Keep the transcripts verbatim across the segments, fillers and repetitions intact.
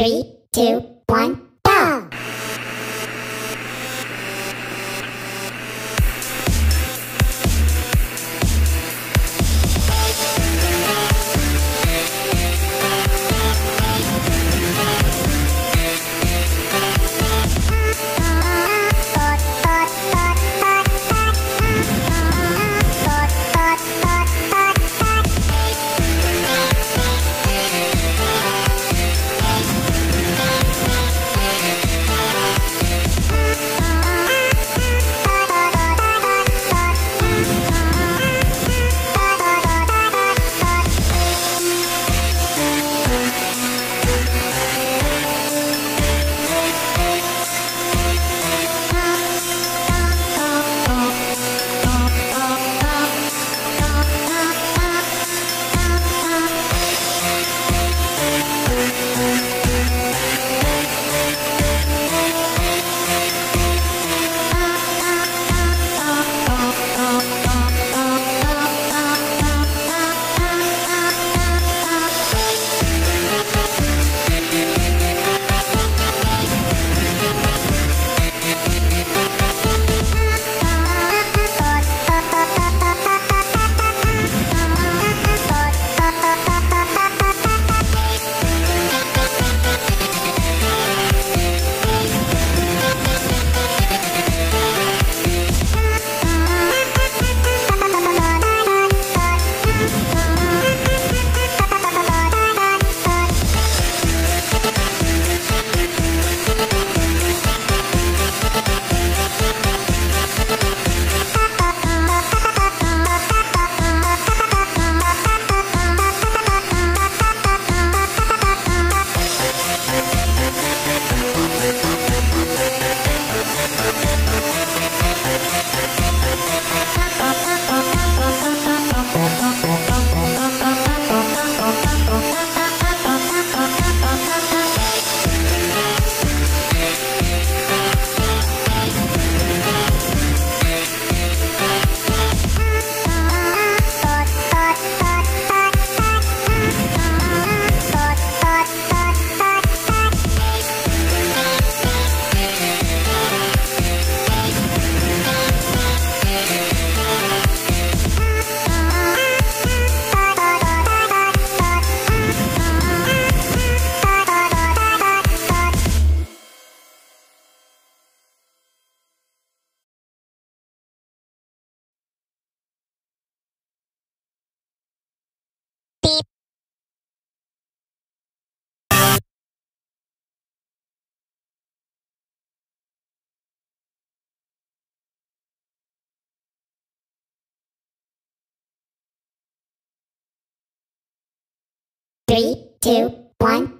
Three, two, one. Three, two, one.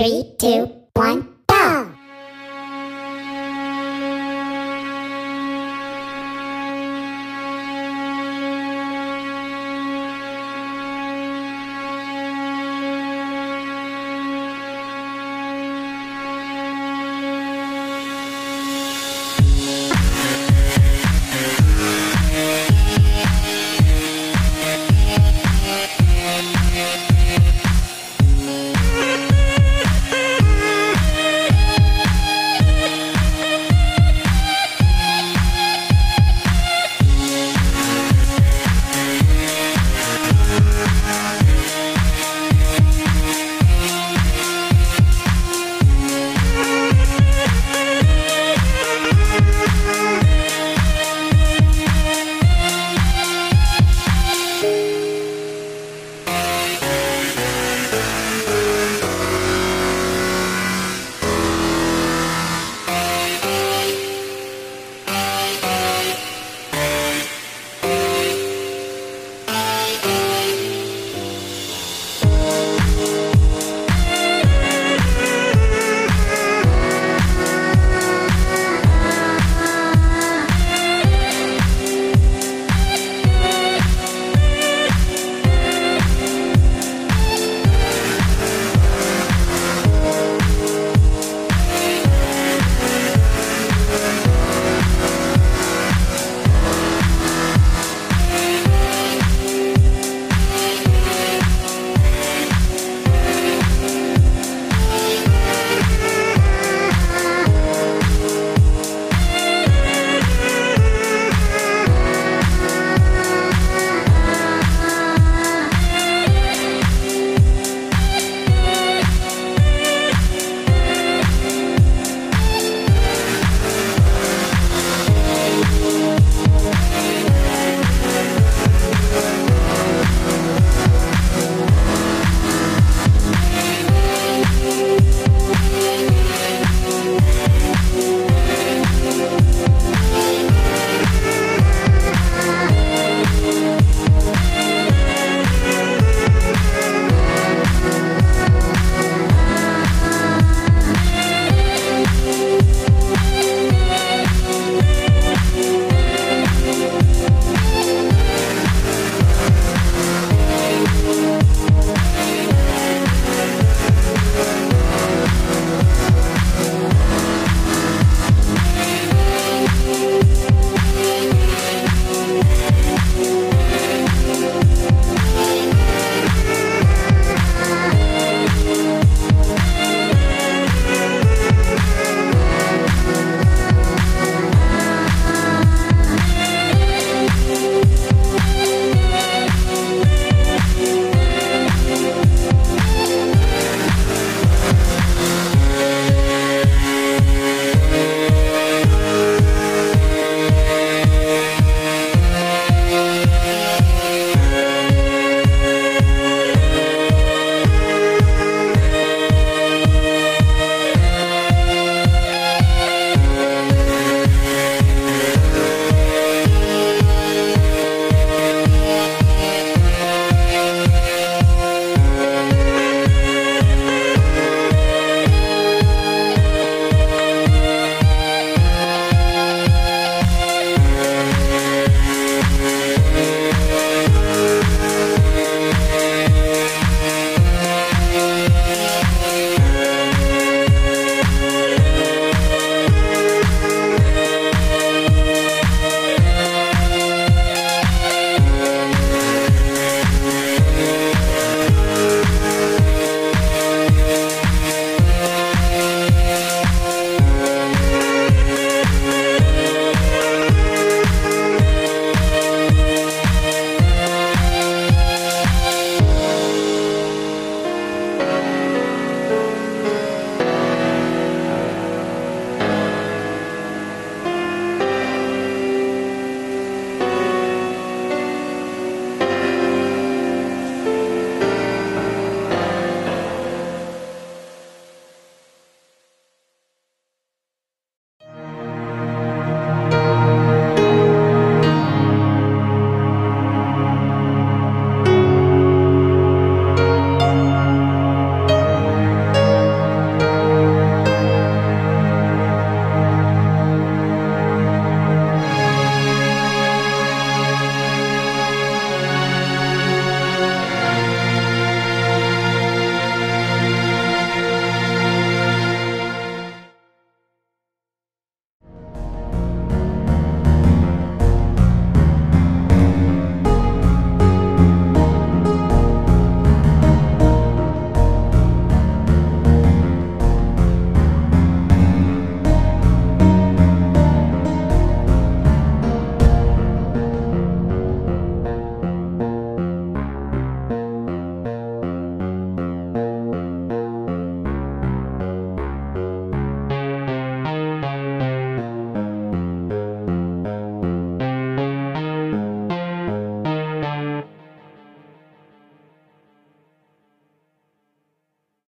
three, two, one.